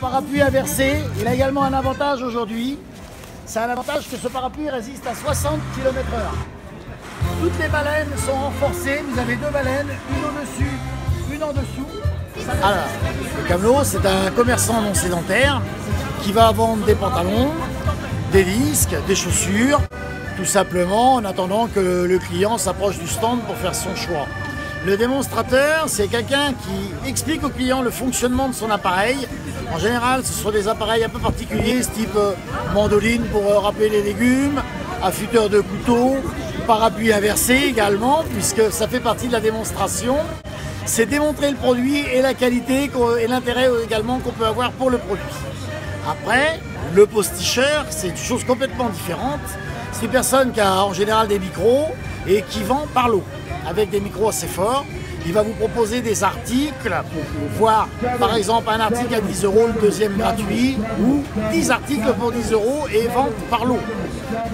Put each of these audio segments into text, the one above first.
son parapluie à verser. Il a également un avantage aujourd'hui. C'est un avantage que ce parapluie résiste à 60 km/h. Toutes les baleines sont renforcées. Vous avez deux baleines, une au-dessus, une en dessous. Alors, le camelot, c'est un commerçant non sédentaire qui va vendre des pantalons, des disques, des chaussures, tout simplement en attendant que le client s'approche du stand pour faire son choix. Le démonstrateur, c'est quelqu'un qui explique au client le fonctionnement de son appareil. En général, ce sont des appareils un peu particuliers, ce type mandoline pour râper les légumes, affûteur de couteau, parapluie inversé également, puisque ça fait partie de la démonstration. C'est démontrer le produit et la qualité et l'intérêt également qu'on peut avoir pour le produit. Après, le posticheur, c'est une chose complètement différente. C'est une personne qui a en général des micros et qui vend par lot. Avec des micros assez forts, il va vous proposer des articles, voir par exemple un article à 10 €, le deuxième gratuit, ou 10 articles pour 10 € et vente par lot.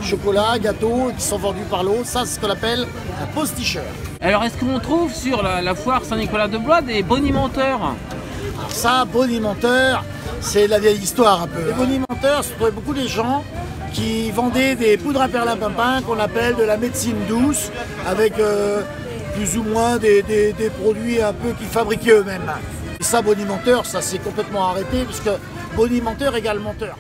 Chocolat, gâteaux qui sont vendus par lot, ça c'est ce qu'on appelle un posticheur. Alors est-ce qu'on trouve sur la foire Saint-Nicolas-de-Blois des bonimenteurs? Alors ça, bonimenteur, c'est la vieille histoire un peu. Les bonimenteurs, se trouvaient beaucoup des gens qui vendaient des poudres à perlimpinpin qu'on appelle de la médecine douce, avec plus ou moins des produits un peu qu'ils fabriquaient eux-mêmes. Et ça, bonimenteur, ça s'est complètement arrêté, puisque bonimenteur égale menteur.